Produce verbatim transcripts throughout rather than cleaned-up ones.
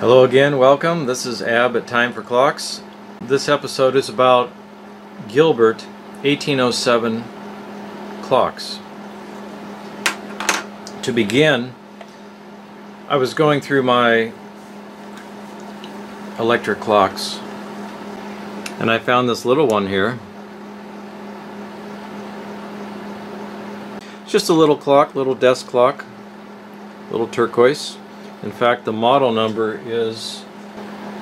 Hello again, welcome. This is Ab at Time for Clocks. This episode is about Gilbert eighteen oh seven clocks. To begin, I was going through my electric clocks and I found this little one here. It's just a little clock, little desk clock, little turquoise. In fact, the model number is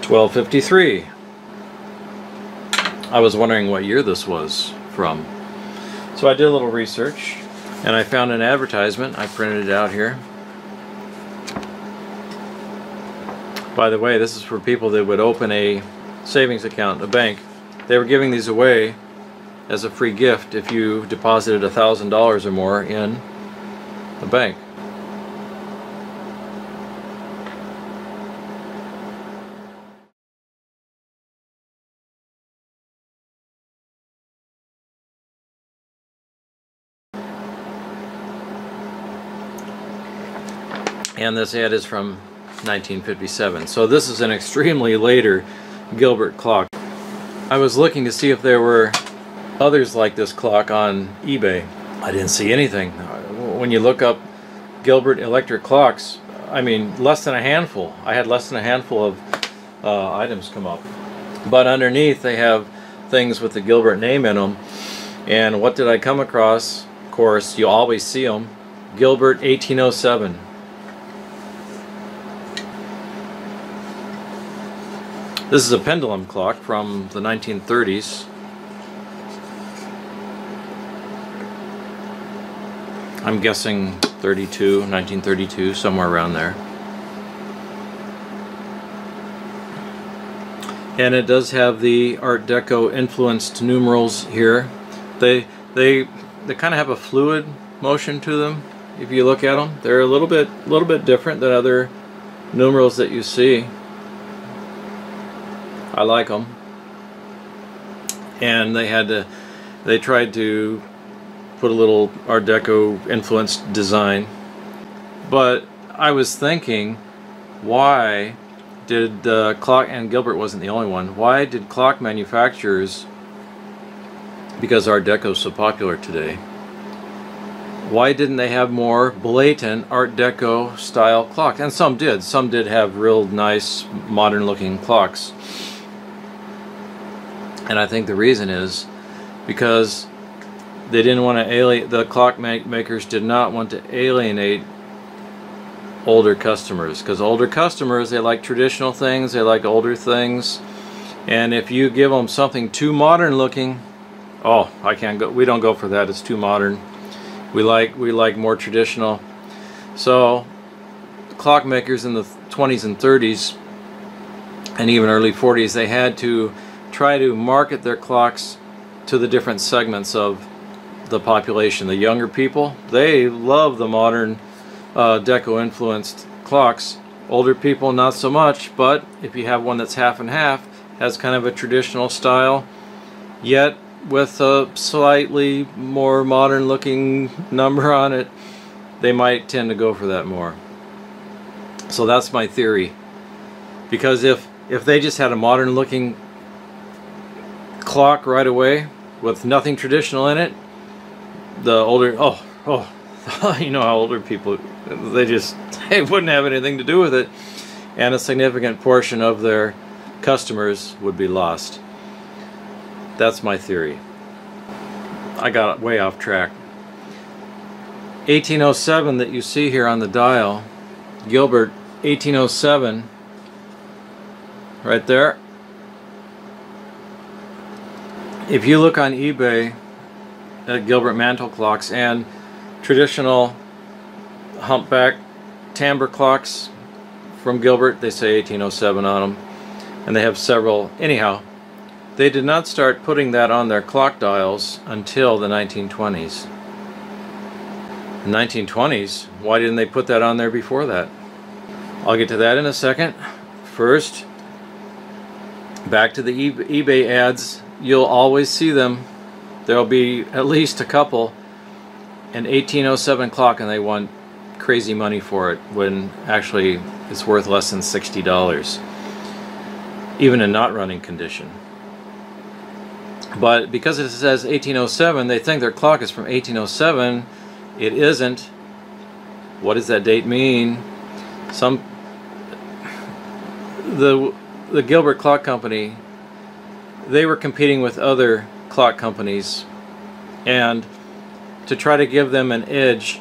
twelve fifty-three. I was wondering what year this was from. So I did a little research and I found an advertisement. I printed it out here. By the way, this is for people that would open a savings account, a bank. They were giving these away as a free gift if you deposited one thousand dollars or more in the bank. And this ad is from nineteen fifty-seven. So this is an extremely later Gilbert clock. I was looking to see if there were others like this clock on eBay. I didn't see anything. When you look up Gilbert electric clocks, I mean, less than a handful. I had less than a handful of uh, items come up. But underneath they have things with the Gilbert name in them. And what did I come across? Of course, you always see them. Gilbert eighteen oh seven. This is a pendulum clock from the nineteen thirties. I'm guessing thirty-two, nineteen thirty-two, somewhere around there. And it does have the Art Deco influenced numerals here. They they they kind of have a fluid motion to them. If you look at them, they're a little bit a little bit different than other numerals that you see. I like them, and they had to, they tried to put a little Art Deco influenced design. But I was thinking, why did uh, clock, and Gilbert wasn't the only one, why did clock manufacturers, because Art Deco is so popular today, why didn't they have more blatant Art Deco style clocks? And some did, some did have real nice modern looking clocks. And I think the reason is because they didn't want to alienate, the clock makers did not want to alienate older customers, because older customers, they like traditional things, they like older things, and if you give them something too modern looking, oh, I can't go, we don't go for that, it's too modern. We like, we like more traditional. So clock makers in the twenties and thirties and even early forties, they had to try to market their clocks to the different segments of the population. The younger people, they love the modern uh, Deco influenced clocks. Older people, not so much, but if you have one that's half and half, has kind of a traditional style, yet with a slightly more modern looking number on it, they might tend to go for that more. So that's my theory. Because if, if they just had a modern looking clock right away with nothing traditional in it, the older, oh, oh, you know how older people, they just, they wouldn't have anything to do with it, and a significant portion of their customers would be lost. That's my theory. I got way off track. eighteen oh seven that you see here on the dial, Gilbert eighteen oh seven, right there. If you look on eBay at Gilbert mantel clocks and traditional humpback timbre clocks from Gilbert, they say eighteen oh seven on them, and they have several. Anyhow, they did not start putting that on their clock dials until the nineteen twenties. The nineteen twenties, why didn't they put that on there before that? I'll get to that in a second. First, back to the e eBay ads. You'll always see them. There'll be at least a couple, an eighteen oh seven clock, and they want crazy money for it, when actually is worth less than sixty dollars, even in not running condition. But because it says eighteen oh seven, they think their clock is from eighteen oh seven. It isn't. What does that date mean? Some the the Gilbert Clock Company, they were competing with other clock companies, and to try to give them an edge,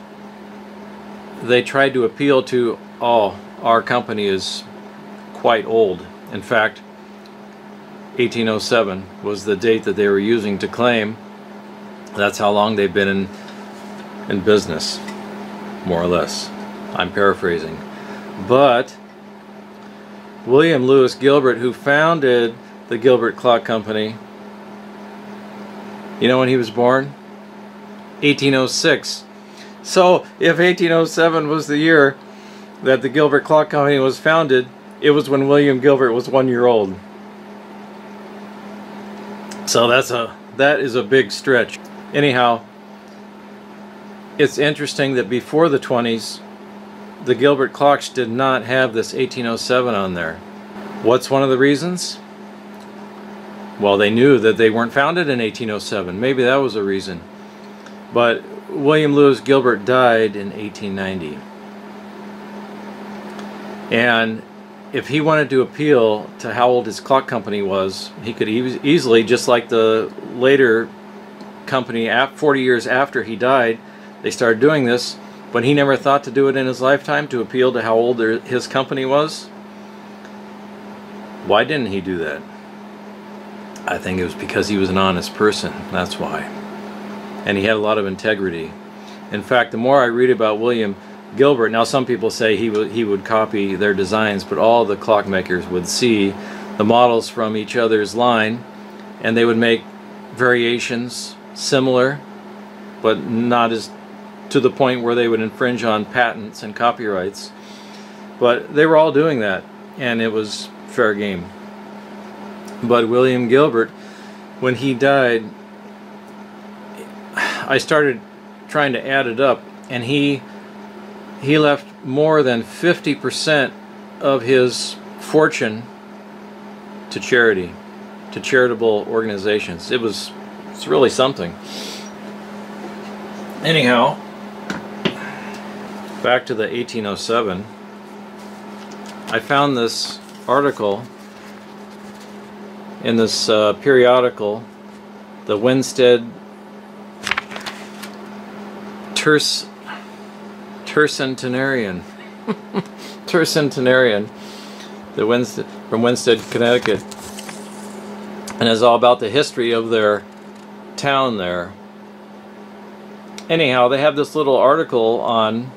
they tried to appeal to, oh, our company is quite old. In fact, eighteen oh seven was the date that they were using to claim that's how long they've been in in business, more or less. I'm paraphrasing. But William Lewis Gilbert, who founded the Gilbert Clock Company, you know when he was born? eighteen oh six. So if eighteen oh seven was the year that the Gilbert Clock Company was founded, it was when William Gilbert was one year old. So that's a that is a big stretch. Anyhow, it's interesting that before the twenties, the Gilbert clocks did not have this eighteen oh seven on there. What's one of the reasons? Well, they knew that they weren't founded in eighteen oh seven. Maybe that was a reason. But William Lewis Gilbert died in eighteen ninety. And if he wanted to appeal to how old his clock company was, he could e easily, just like the later company forty years after he died, they started doing this, but he never thought to do it in his lifetime to appeal to how old their, his company was. Why didn't he do that? I think it was because he was an honest person, that's why. And he had a lot of integrity. In fact, the more I read about William Gilbert, now some people say he would he would copy their designs, but all the clockmakers would see the models from each other's line, and they would make variations similar, but not as to the point where they would infringe on patents and copyrights. But they were all doing that, and it was fair game. But William Gilbert, when he died, I started trying to add it up, and he he left more than fifty percent of his fortune to charity, to charitable organizations. It was it's really something. Anyhow, back to the eighteen oh seven. I found this article in this uh, periodical, the Winsted Tercentenarian. Tercentenarian, Tercentenarian, the Winsted, from Winsted, Connecticut, and it's all about the history of their town there. Anyhow, they have this little article on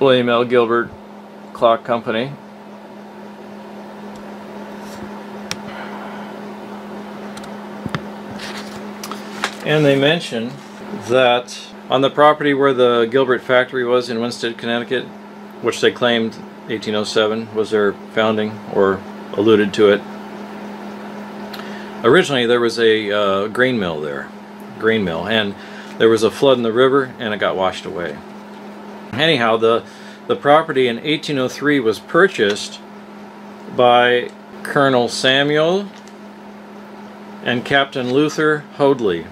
William L. Gilbert Clock Company, and they mention that on the property where the Gilbert factory was in Winsted, Connecticut, which they claimed eighteen oh seven was their founding, or alluded to it, originally there was a uh, grain mill there, grain mill, and there was a flood in the river and it got washed away. Anyhow, the, the property in eighteen oh three was purchased by Colonel Samuel and Captain Luther Hoadley,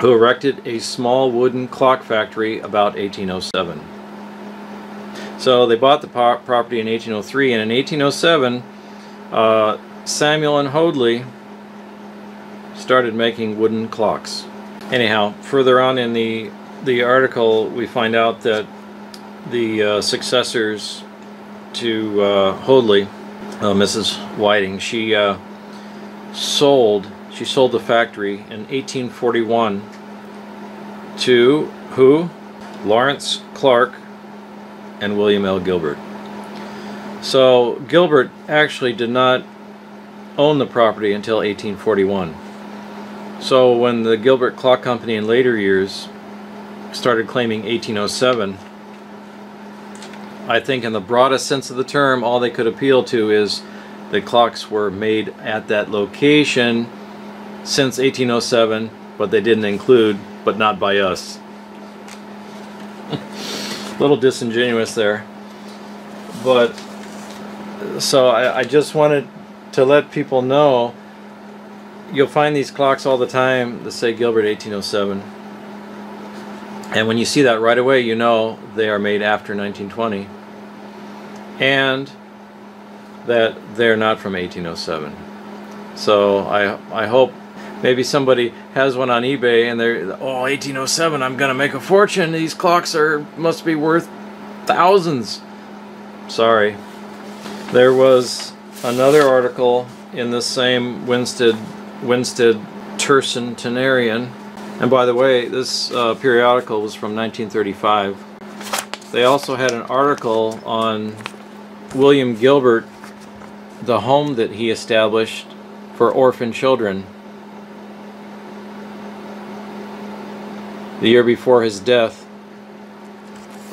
who erected a small wooden clock factory about eighteen oh seven. So they bought the property in eighteen oh three, and in eighteen oh seven uh, Samuel and Hoadley started making wooden clocks. Anyhow, further on in the, the article we find out that the uh, successors to uh, Hoadley, uh, Missus Whiting, she uh, sold She sold the factory in eighteen forty-one to who? Lawrence Clark and William L. Gilbert. So Gilbert actually did not own the property until eighteen forty-one. So when the Gilbert Clock Company in later years started claiming eighteen oh seven, I think in the broadest sense of the term, all they could appeal to is the clocks were made at that location since eighteen oh seven, but they didn't include, but not by us. A little disingenuous there. but so I, I just wanted to let people know you'll find these clocks all the time that say Gilbert eighteen oh seven, and when you see that right away you know they are made after nineteen twenty and that they're not from eighteen oh seven. So I, I hope maybe somebody has one on eBay and they're, oh, eighteen oh seven, I'm gonna make a fortune, these clocks are must be worth thousands. Sorry. There was another article in the same Winsted Winsted Tercentenarian, and by the way, this uh, periodical was from nineteen thirty-five. They also had an article on William Gilbert, the home that he established for orphan children the year before his death.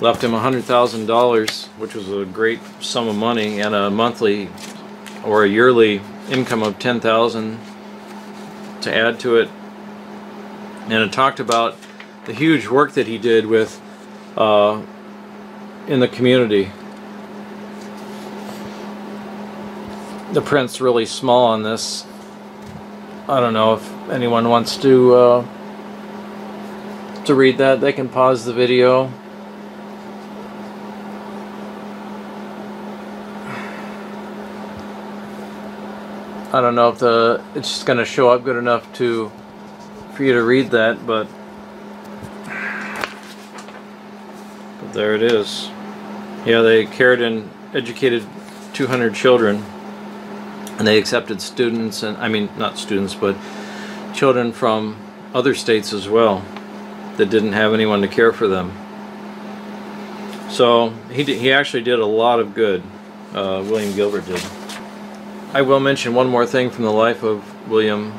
Left him one hundred thousand dollars, which was a great sum of money, and a monthly or a yearly income of ten thousand dollars to add to it. And it talked about the huge work that he did with uh, in the community. The print's really small on this. I don't know if anyone wants to uh, to read that. They can pause the video. I don't know if the it's just going to show up good enough to for you to read that, but, but there it is. Yeah, they cared and educated two hundred children, and they accepted students, and I mean not students, but children from other states as well that didn't have anyone to care for them. So he did, he actually did a lot of good. Uh, William Gilbert did. I will mention one more thing from the life of William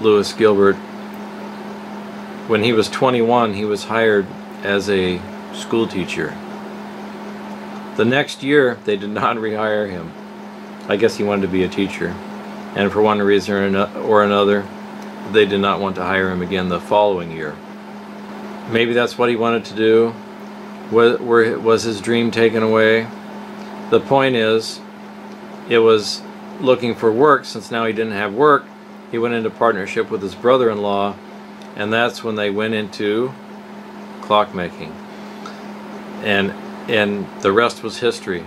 Lewis Gilbert. When he was twenty-one, he was hired as a school teacher. The next year, they did not rehire him. I guess he wanted to be a teacher, and for one reason or another, they did not want to hire him again the following year. Maybe that's what he wanted to do. Was his dream taken away? The point is, it was looking for work. Since now he didn't have work, he went into partnership with his brother-in-law, and that's when they went into clockmaking, and and the rest was history.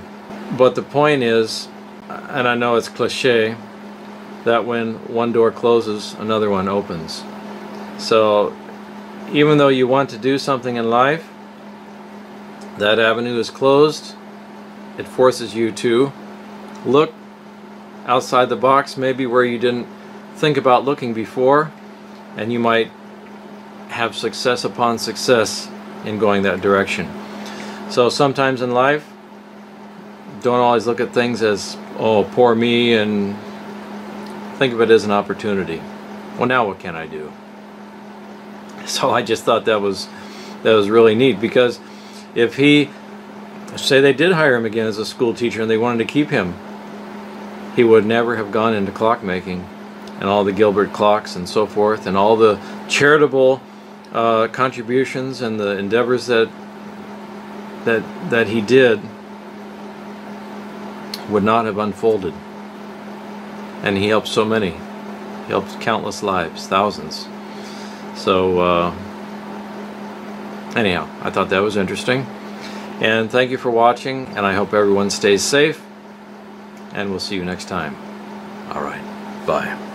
But the point is, and I know it's cliche, that when one door closes, another one opens. So even though you want to do something in life, that avenue is closed. It forces you to look outside the box, maybe where you didn't think about looking before, and you might have success upon success in going that direction. So sometimes in life, don't always look at things as, oh, poor me, and think of it as an opportunity. Well, now what can I do? So I just thought that was that was really neat, because if he, say they did hire him again as a school teacher and they wanted to keep him, he would never have gone into clockmaking and all the Gilbert clocks and so forth, and all the charitable uh, contributions and the endeavors that that that he did would not have unfolded. And he helped so many. He helped countless lives, thousands. So uh, anyhow, I thought that was interesting, and thank you for watching, and I hope everyone stays safe, and we'll see you next time. All right, bye.